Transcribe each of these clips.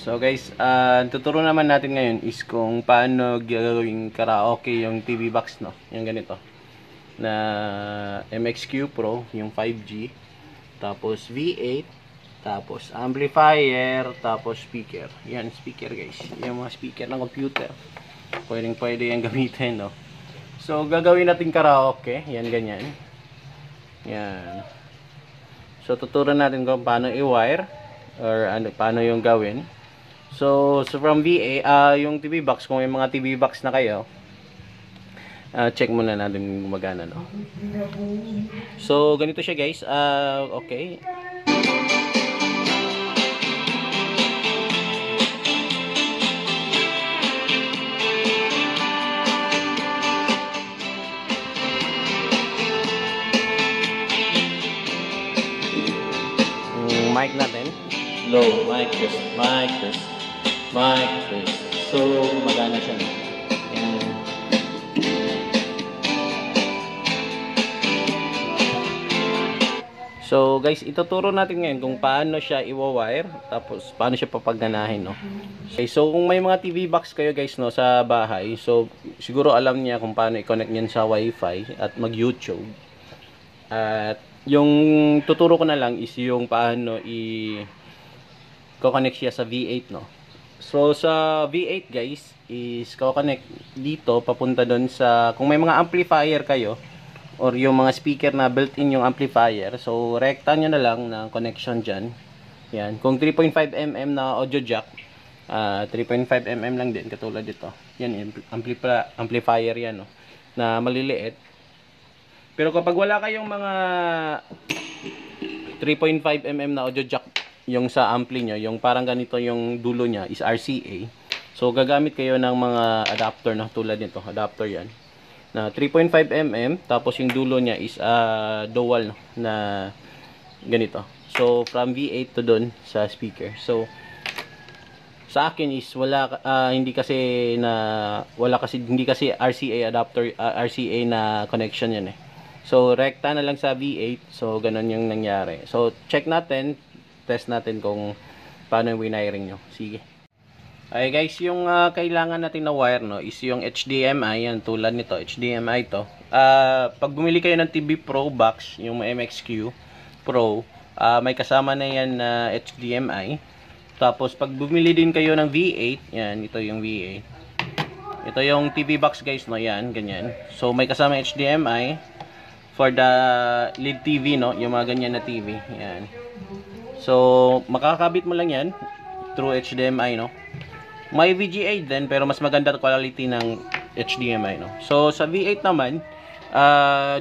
So guys, tuturo naman natin ngayon is kung paano gagawin karaoke yung TV box, no? Yung ganito na MXQ Pro, yung 5G, tapos V8, tapos amplifier, tapos speaker. Yan, speaker guys, yung mga speaker ng computer, pwede yung gamitin, no? So gagawin natin karaoke, yan ganyan. Yan. So tuturo natin kung paano i-wire or paano yung gawin. So from VA, yung TV box, kung may mga TV box na kayo, check muna natin kung gumagana, no? So ganito siya guys, okay. Yung mic natin, low mic test, mic test, mic test. So gumagana siya. So guys, ituturo natin ngayon kung paano siya i-wire, tapos paano siya papaganahin, no? Okay, so kung may mga TV box kayo guys, no, sa bahay, so siguro alam niya kung paano i-connect niyan sa Wi-Fi at mag-YouTube. At yung tuturo ko na lang is yung paano i-connect siya sa V8, no? So sa V8 guys is i-connect dito papunta doon sa, kung may mga amplifier kayo or yung mga speaker na built-in yung amplifier, so rekta nyo na lang ng connection dyan. Yan, kung 3.5mm na audio jack, 3.5mm lang din, katulad dito. Yan, amplifier yan, no, na maliliit. Pero kapag wala kayong mga 3.5mm na audio jack, yung sa ampli nyo, yung parang ganito yung dulo nya is RCA. So gagamit kayo ng mga adapter na tulad nito, adapter yan na 3.5mm, tapos yung dulo niya is dual, no, na ganito. So from V8 to doon sa speaker. So sa akin is wala, hindi kasi RCA adapter, RCA na connection yan eh. So rekta na lang sa V8, so ganun yung nangyari. So check natin, test natin kung paano yung winiring nyo. Sige. Okay guys, yung kailangan natin na wire, no, is yung HDMI. Yan, tulad nito, HDMI to. Pag bumili kayo ng TV Pro box, yung MXQ Pro, may kasama na yan na HDMI. Tapos pag bumili din kayo ng V8, yan, ito yung V8. Ito yung TV box guys, no, yan, ganyan. So may kasama HDMI for the LED TV, no, yung mga ganyan na TV. Yan. So makakabit mo lang yan through HDMI, no. May VGA din, pero mas maganda quality ng HDMI, no? So sa V8 naman,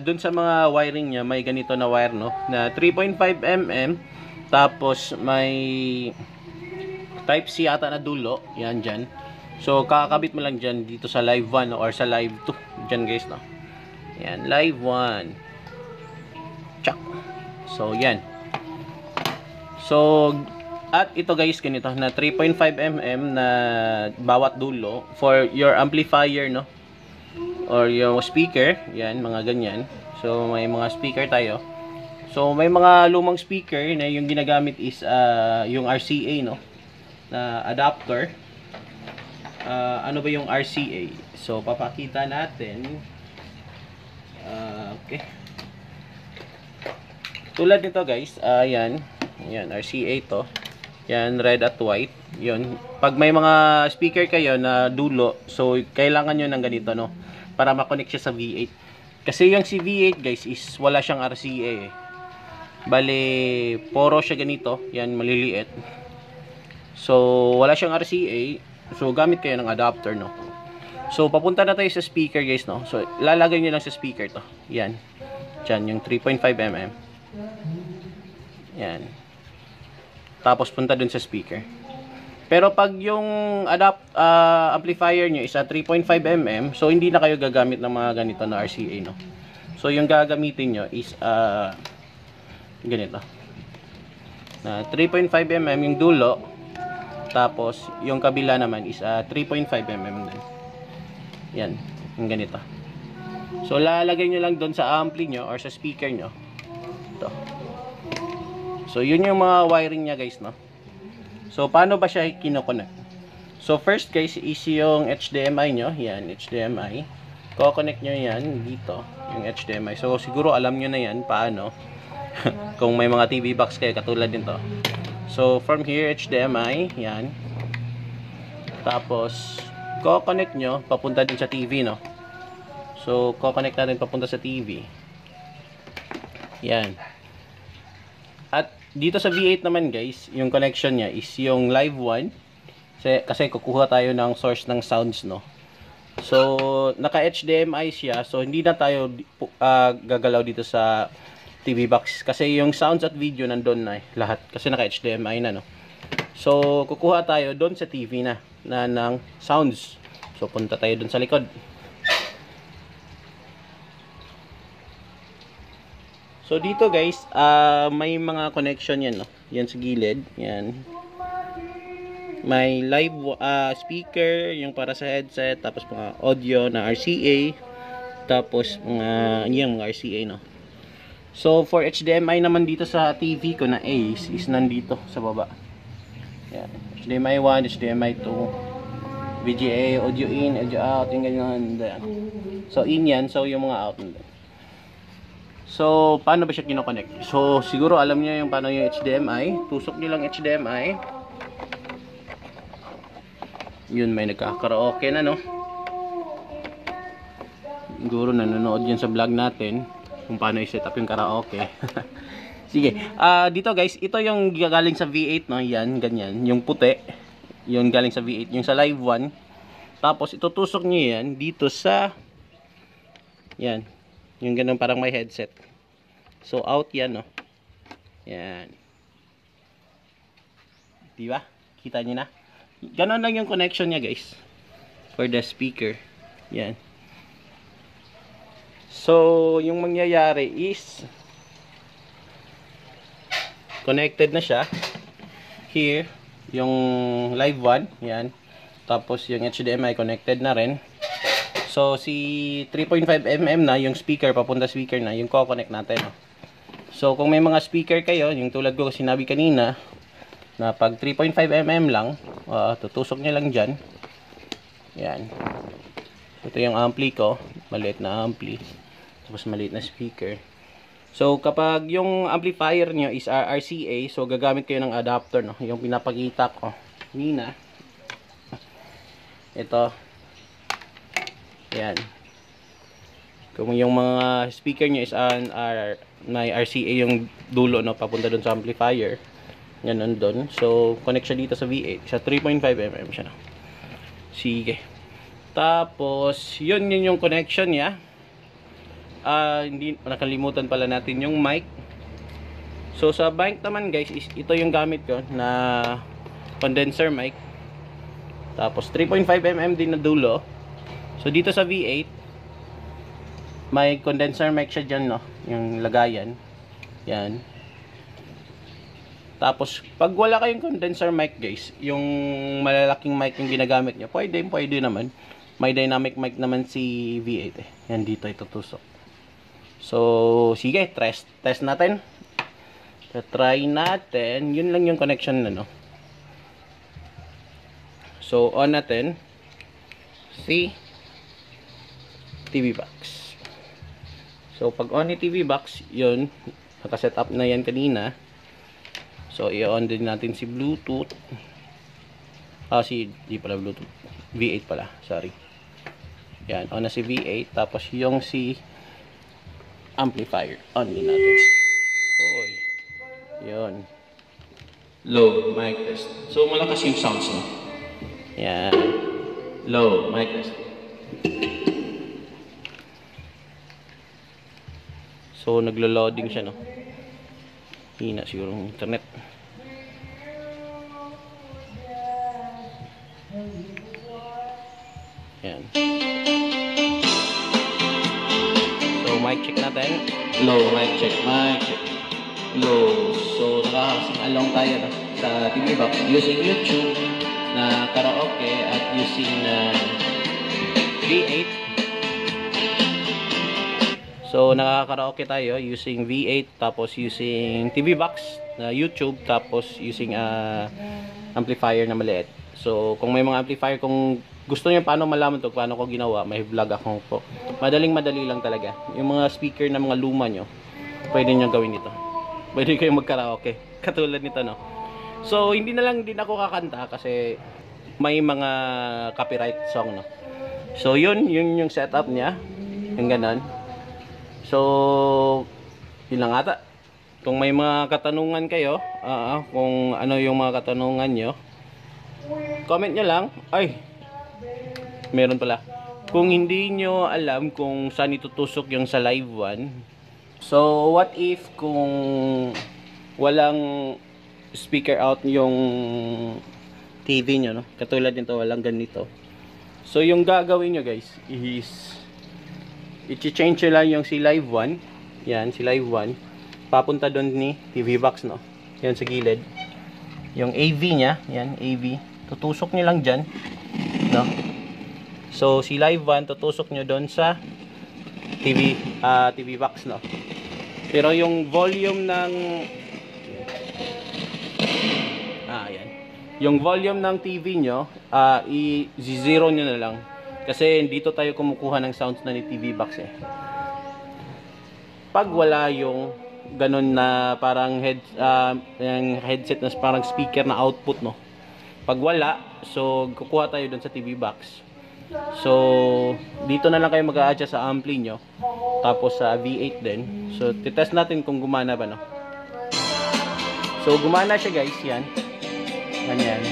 dun sa mga wiring niya, may ganito na wire, no? Na 3.5mm, tapos may Type C ata na dulo. Yan, dyan. So kakabit mo lang dyan dito sa Live 1, no? Or sa Live 2. Dyan guys, no? Yan, Live 1. Chak! So yan. So at ito guys, ganito na 3.5mm na bawat dulo for your amplifier, no, or your speaker. Yan, mga ganyan. So may mga speaker tayo. So may mga lumang speaker na yung ginagamit is yung RCA, no, na adapter. Ano ba yung RCA? So papakita natin. Okay. Tulad nito guys, ayan. Yan, RCA to. Yan, red at white. Yun. Pag may mga speaker kayo na dulo, so kailangan nyo ng ganito, no, para makonect siya sa V8. Kasi yung si V8 guys is wala siyang RCA eh. Bale, poro siya ganito. Yan, maliliit. So wala siyang RCA. So gamit kayo ng adapter, no. So papunta na tayo sa speaker guys, no. So lalagay nyo lang sa speaker to. Yan. Diyan, yung 3.5mm. Yan. Tapos punta dun sa speaker. Pero pag yung amplifier nyo is 3.5mm, so hindi na kayo gagamit ng mga ganito na RCA, no? So yung gagamitin nyo is ganito na 3.5mm yung dulo, tapos yung kabila naman is 3.5mm din. Yan, yung ganito. So lalagay nyo lang dun sa ampli nyo or sa speaker nyo. dito. So yun yung mga wiring niya guys, no. So paano ba siya kino-connect? So first guys, easy yung HDMI nyo. Yan, HDMI. Ko-connect nyo yan dito, yung HDMI. So siguro alam nyo na yan paano. Kung may mga TV box kayo katulad nito. So from here HDMI, yan. Tapos ko-connect nyo papunta din sa TV, no. So ko-connect na rin papunta sa TV. Yan. At dito sa V8 naman guys, yung connection niya is yung live one. Kasi kukuha tayo ng source ng sounds, no. So naka HDMI siya. So hindi na tayo gagalaw dito sa TV box kasi yung sounds at video nandoon na eh, lahat kasi naka HDMI na, no. So kukuha tayo doon sa TV na ng sounds. So punta tayo doon sa likod. So dito guys, may mga connection yan, no? Yan sa gilid, yan. May live speaker, yung para sa headset, tapos mga audio na RCA, tapos mga yung RCA, no. So for HDMI naman dito sa TV ko na Ace is nandito sa baba. Yan. HDMI 1, HDMI 2, VGA, audio in, audio out, yung ganyan. So in yan, so yung mga out. So, paano ba siya kino-connect? So, siguro alam niyo yung paano yung HDMI. Tusok niyo lang HDMI. Yun, may nagkakaraoke na, no? Siguro nanonood yun sa vlog natin kung paano i-set up yung karaoke. Sige, dito guys, ito yung galing sa V8, no? Yan, ganyan. Yung puti, yung galing sa V8. Yung sa live one. Tapos, itutusok niyo yan dito sa... Yan. Yung ganun parang may headset. So out yan, no. Yan. Diba? Kita nyo na. Ganun lang yung connection niya guys. For the speaker. Yan. So yung mangyayari is connected na siya. Here. Yung live one. Yan. Tapos yung HDMI connected na rin. So, si 3.5mm na, yung speaker, papunta speaker na, yung ko-connect natin. So, kung may mga speaker kayo, yung tulad ko sinabi kanina, na pag 3.5mm lang, tutusok nyo lang dyan. Yan. Ito yung ampli ko. Maliit na ampli. Tapos maliit na speaker. So, kapag yung amplifier nyo is RCA, so gagamit kayo ng adapter, no? Yung pinapakita ko. Nina. Ito. Ayan. Kung yung mga speaker nyo is may RCA yung dulo, no, papunta doon sa amplifier. Yan, nandun. So, connect siya dito sa V8. Sa 3.5mm siya, no. Sige. Tapos, yun yung connection niya. Hindi, nakalimutan pala natin yung mic. So, sa mic naman guys, is ito yung gamit ko na condenser mic. Tapos, 3.5mm din na dulo. So, dito sa V8, may condenser mic siya dyan, no? Yung lagayan. Yan. Tapos, pag wala kayong condenser mic, guys, yung malalaking mic yung ginagamit nyo, pwede naman. May dynamic mic naman si V8, eh. Yan, dito itutusok. So, sige, test natin. So, try natin. Yun lang yung connection na, no? So, on natin. See? TV box. So, pag on ni TV box, yun, naka-set up na yan kanina. So, i-on din natin si Bluetooth. Di pala Bluetooth. V8 pala, sorry. Yan, on na si V8. Tapos, yung si amplifier. On din natin. Oy. Yun. Low, mic test. So, malakas yung sounds na. Yan. Low, mic test. So, naglo-loading siya, no? Hina siguro ng internet. Yan. So, mic check natin. Low, mic check, mic check. Low. So, nakakasing-along tayo, no? Sa TV box using YouTube na karaoke at using V8. So nakakaraoke tayo using V8, tapos using TV box na YouTube, tapos using amplifier na maliit. So kung may mga amplifier, kung gusto niyo paano malaman to, paano ko ginawa, may vlog ako po. Madaling-madali lang talaga. Yung mga speaker na mga luma nyo, pwede niyo gawin ito. Pwede kayo magkaraoke katulad nito, no. So hindi na lang din ako kakanta kasi may mga copyright song, no. So yun yung setup niya. Yung ganun. So yun lang ata. Kung may mga katanungan kayo, kung ano yung mga katanungan nyo, comment nyo lang. Ay, meron pala. Kung hindi nyo alam kung saan itutusok yung sa live one, so what if kung walang speaker out yung TV nyo, no? Katulad nito, walang ganito. So yung gagawin nyo guys is i-change nyo lang yung si live one. Yan, si live one. Papunta doon ni TV box, no? Yan sa gilid. Yung AV niya, yan, AV. Tutusok nyo lang dyan, no? So, si live one, tutusok nyo doon sa TV box, no? Pero yung volume ng... yan. Yung volume ng TV nyo, i-zero nyo na lang. Kasi dito tayo kumukuha ng sounds na ni TV box, eh. Pag wala yung... ganun na parang headset na parang speaker na output, no. Pag wala, so kukuha tayo dun sa TV box. So dito na lang kayo mag-a-adjust sa ampli nyo, tapos sa V8 din. So titest natin kung gumana ba, no. So gumana siya guys, yan. Ganyan.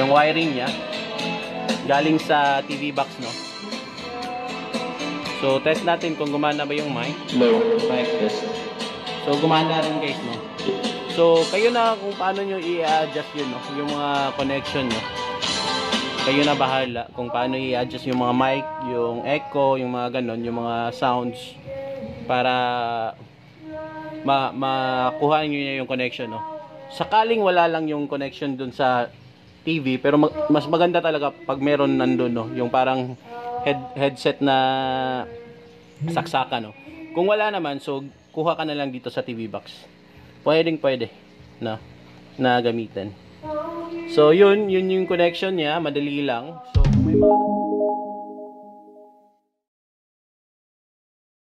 Yung wiring niya galing sa TV box, no. So test natin kung gumana ba yung mic. Low mic test. So gumana rin guys, no. So kayo na kung paano nyo i-adjust yun, no? Yung mga connection nyo. Kayo na bahala kung paano i-adjust yung mga mic, yung echo, yung mga ganon, yung mga sounds. Para makuha nyo yung connection, no. Sakaling wala lang yung connection dun sa TV. Pero mas maganda talaga pag meron nandun, no. Yung parang headset na saksaka, no. Kung wala naman, so kuha ka na lang dito sa TV box. Pwedeng, no, na gamitin. So yun yung connection niya, madali lang.